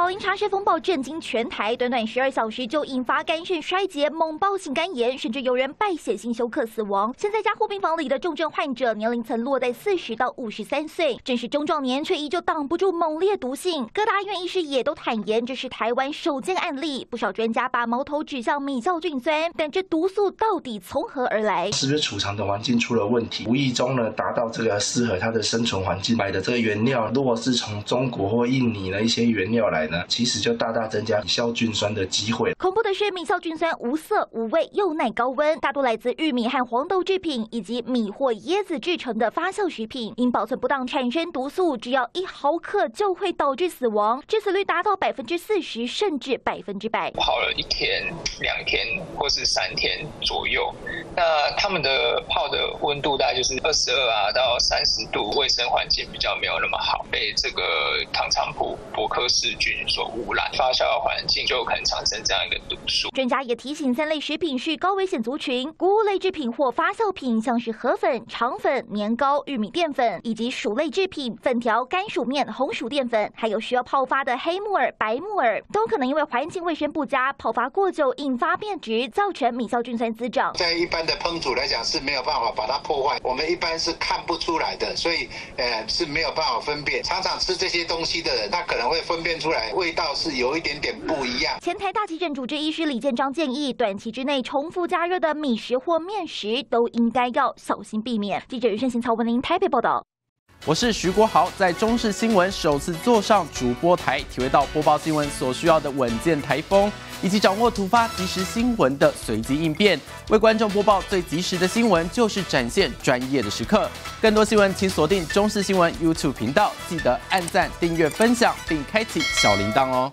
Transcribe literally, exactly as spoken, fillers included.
宝林茶山风暴震惊全台，短短十二小时就引发肝肾衰竭、猛暴性肝炎，甚至有人败血性休克死亡。身在加护病房里的重症患者，年龄层落在四十到五十三岁，正是中壮年，却依旧挡不住猛烈毒性。各大医院医师也都坦言，这是台湾首见案例。不少专家把矛头指向米酵菌酸，但这毒素到底从何而来？是不是储藏的环境出了问题？无意中呢，达到这个适合它的生存环境。买的这个原料，如果是从中国或印尼的一些原料来。 其实就大大增加米酵菌酸的机会。恐怖的是，米酵菌酸无色无味，又耐高温，大多来自玉米和黄豆制品以及米或椰子制成的发酵食品。因保存不当产生毒素，只要一毫克就会导致死亡，致死率达到百分之四十，甚至百分之百。好了一天、两天或是三天左右，那他们的泡的温度大概就是二十二啊到三十度，卫生环境比较没有那么好，被这个唐昌莆伯克氏菌。 所污染发酵的环境就有可能产生这样一个毒素。专家也提醒，三类食品是高危险族群，谷物类制品或发酵品，像是河粉、肠粉、年糕、玉米淀粉，以及薯类制品、粉条、甘薯面、红薯淀粉，还有需要泡发的黑木耳、白木耳，都可能因为环境卫生不佳，泡发过久引发变质，造成米酵菌酸滋长。在一般的烹煮来讲是没有办法把它破坏，我们一般是看不出来的，所以呃是没有办法分辨。常常吃这些东西的人，他可能会分辨出来。 味道是有一点点不一样。前台大急诊主治医师李建章建议，短期之内重复加热的米食或面食都应该要小心避免。记者余胜行、曹文林台北报道。我是徐国豪，在中视新闻首次坐上主播台，体会到播报新闻所需要的稳健台风，以及掌握突发即时新闻的随机应变，为观众播报最及时的新闻，就是展现专业的时刻。更多新闻，请锁定中视新闻 YouTube 频道，记得按赞、订阅、分享，并开启小铃铛哦。